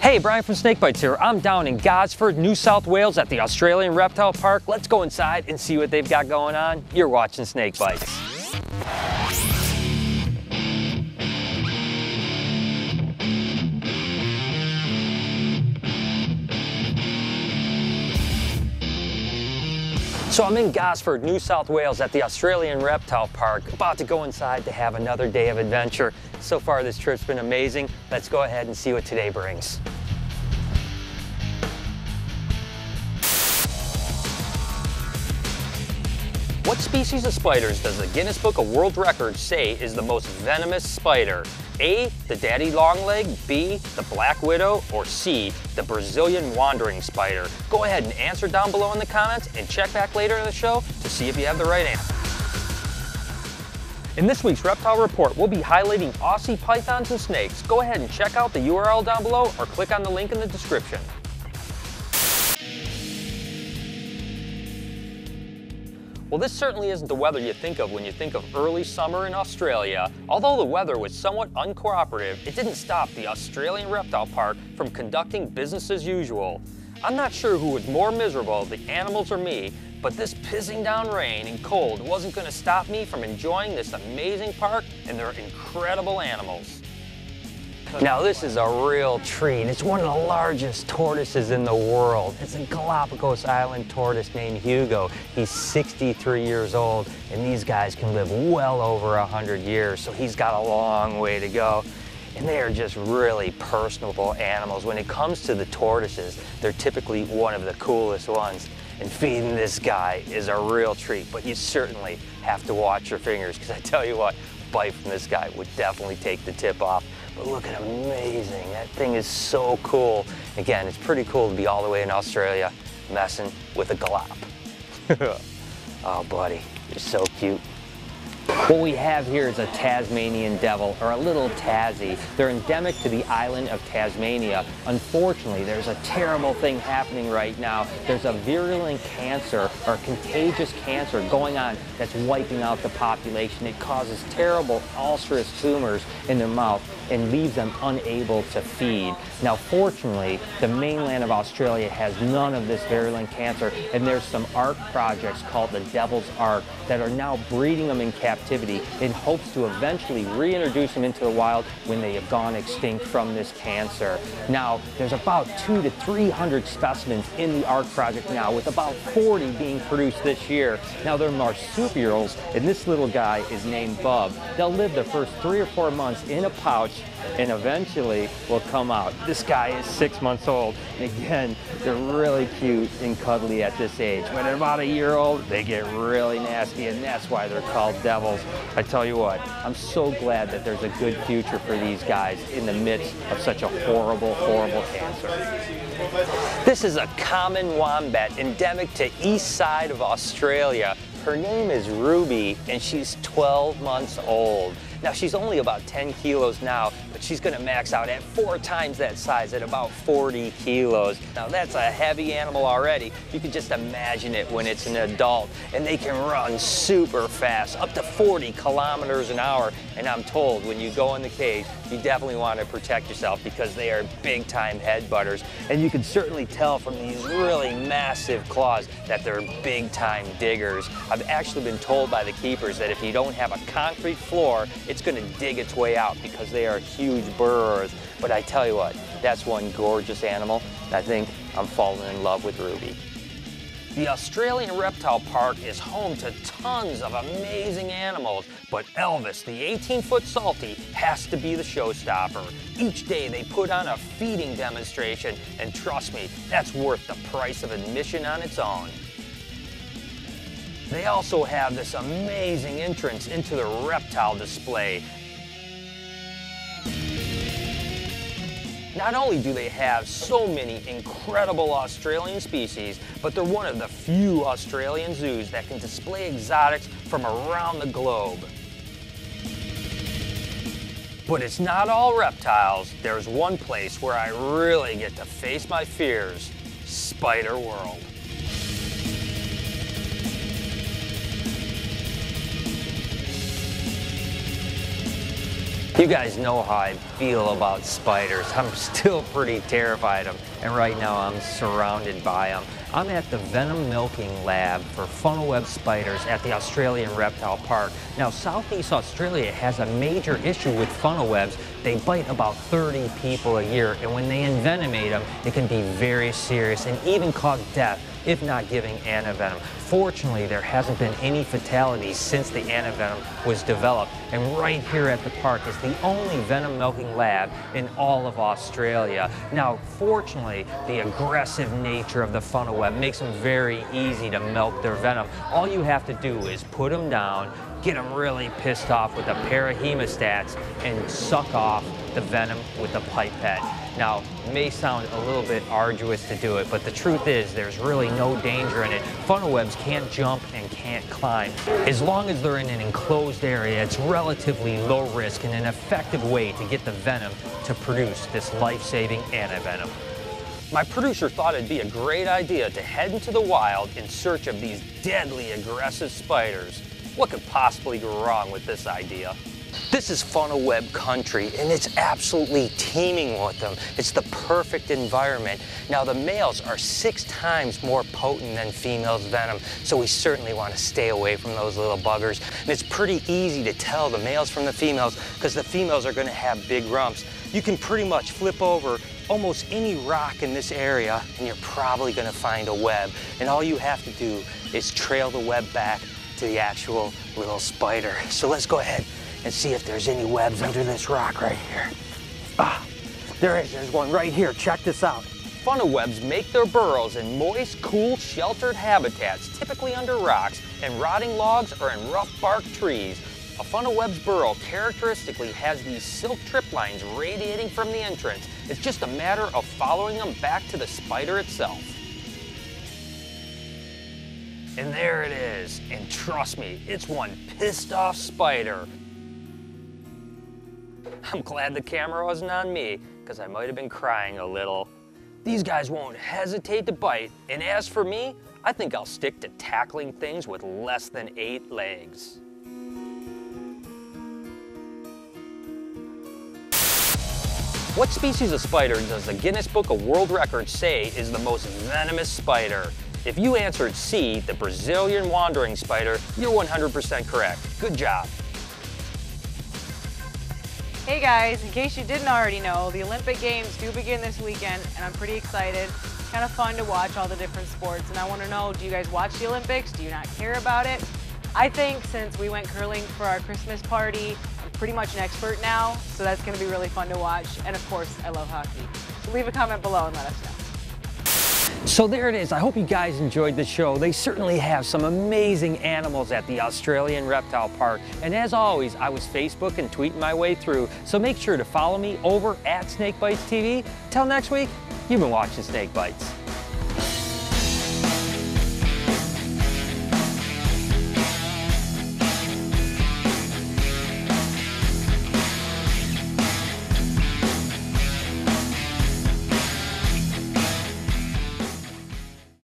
Hey, Brian from Snake Bites here. I'm down in Gosford, New South Wales at the Australian Reptile Park. Let's go inside and see what they've got going on. You're watching Snake Bites. So I'm in Gosford, New South Wales at the Australian Reptile Park, about to go inside to have another day of adventure. So far this trip's been amazing. Let's go ahead and see what today brings. What species of spiders does the Guinness Book of World Records say is the most venomous spider? A, the daddy longleg, B, the black widow, or C, the Brazilian wandering spider? Go ahead and answer down below in the comments and check back later in the show to see if you have the right answer. In this week's Reptile Report, we'll be highlighting Aussie pythons and snakes. Go ahead and check out the URL down below or click on the link in the description. Well, this certainly isn't the weather you think of when you think of early summer in Australia. Although the weather was somewhat uncooperative, it didn't stop the Australian Reptile Park from conducting business as usual. I'm not sure who was more miserable, the animals or me, but this pissing down rain and cold wasn't going to stop me from enjoying this amazing park and their incredible animals. Now this is a real treat. It's one of the largest tortoises in the world. It's a Galapagos Island tortoise named Hugo. He's 63 years old, and these guys can live well over 100 years, so he's got a long way to go. And they are just really personable animals. When it comes to the tortoises, they're typically one of the coolest ones. And feeding this guy is a real treat, but you certainly have to watch your fingers, because I tell you what, a bite from this guy would definitely take the tip off. But look at amazing, that thing is so cool. Again, it's pretty cool to be all the way in Australia messing with a galop. Oh buddy, you're so cute. What we have here is a Tasmanian devil, or a little Tassie. They're endemic to the island of Tasmania. Unfortunately, there's a terrible thing happening right now. There's a virulent cancer, or contagious cancer going on that's wiping out the population. It causes terrible ulcerous tumors in their mouth and leaves them unable to feed. Now, fortunately, the mainland of Australia has none of this virulent cancer, and there's some ARC projects called the Devil's Ark that are now breeding them in captivity in hopes to eventually reintroduce them into the wild when they have gone extinct from this cancer. Now, there's about 200 to 300 specimens in the ARC project now, with about 40 being produced this year. Now, they're marsupials, and this little guy is named Bub. They'll live the first 3 or 4 months in a pouch, and eventually will come out. This guy is 6 months old. And again, they're really cute and cuddly at this age. When they're about a year old, they get really nasty, and that's why they're called devils. I tell you what, I'm so glad that there's a good future for these guys in the midst of such a horrible, horrible cancer. This is a common wombat endemic to east side of Australia. Her name is Ruby, and she's 12 months old. Now, she's only about 10 kilos now, but she's gonna max out at 4 times that size at about 40 kilos. Now, that's a heavy animal already. You can just imagine it when it's an adult, and they can run super fast, up to 40 kilometers an hour. And I'm told when you go in the cage, you definitely wanna protect yourself, because they are big time headbutters. And you can certainly tell from these really massive claws that they're big time diggers. I've actually been told by the keepers that if you don't have a concrete floor, it's gonna dig its way out, because they are huge burrowers. But I tell you what, that's one gorgeous animal. I think I'm falling in love with Ruby. The Australian Reptile Park is home to tons of amazing animals, but Elvis, the 18-foot salty, has to be the showstopper. Each day they put on a feeding demonstration, and trust me, that's worth the price of admission on its own. They also have this amazing entrance into the reptile display. Not only do they have so many incredible Australian species, but they're one of the few Australian zoos that can display exotics from around the globe. But it's not all reptiles. There's one place where I really get to face my fears: Spider World. You guys know how I've feel about spiders. I'm still pretty terrified of them, and right now I'm surrounded by them. I'm at the venom milking lab for funnel web spiders at the Australian Reptile Park. Now, Southeast Australia has a major issue with funnel webs. They bite about 30 people a year, and when they envenomate them, it can be very serious and even cause death if not giving antivenom. Fortunately, there hasn't been any fatalities since the antivenom was developed, and right here at the park is the only venom milking lab in all of Australia. Now, fortunately, the aggressive nature of the funnel web makes them very easy to milk their venom. All you have to do is put them down, get them really pissed off with a pair of hemostats, and suck off the venom with a pipette. Now, it may sound a little bit arduous to do it, but the truth is there's really no danger in it. Funnel webs can't jump and can't climb. As long as they're in an enclosed area, it's relatively low risk and an effective way to get the venom to produce this life-saving antivenom. My producer thought it'd be a great idea to head into the wild in search of these deadly aggressive spiders. What could possibly go wrong with this idea? This is funnel web country, and it's absolutely teeming with them. It's the perfect environment. Now, the males are 6 times more potent than females' venom, so we certainly want to stay away from those little buggers. And it's pretty easy to tell the males from the females because the females are going to have big rumps. You can pretty much flip over almost any rock in this area, and you're probably going to find a web. And all you have to do is trail the web back to the actual little spider. So let's go ahead and see if there's any webs under this rock right here. Ah, there is, there's one right here. Check this out. Funnel webs make their burrows in moist, cool, sheltered habitats, typically under rocks and rotting logs or in rough bark trees. A funnel web's burrow characteristically has these silk trip lines radiating from the entrance. It's just a matter of following them back to the spider itself. And there it is. And trust me, it's one pissed off spider. I'm glad the camera wasn't on me, because I might have been crying a little. These guys won't hesitate to bite, and as for me, I think I'll stick to tackling things with less than 8 legs. What species of spider does the Guinness Book of World Records say is the most venomous spider? If you answered C, the Brazilian wandering spider, you're 100% correct. Good job. Hey guys, in case you didn't already know, the Olympic Games do begin this weekend, and I'm pretty excited. It's kind of fun to watch all the different sports, and I want to know, do you guys watch the Olympics? Do you not care about it? I think since we went curling for our Christmas party, I'm pretty much an expert now, so that's going to be really fun to watch. And of course, I love hockey. So leave a comment below and let us know. So there it is. I hope you guys enjoyed the show. They certainly have some amazing animals at the Australian Reptile Park. And as always, I was Facebook and tweeting my way through. So make sure to follow me over at SnakeBytesTV. Till next week, you've been watching Snake Bites.